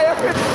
Fire!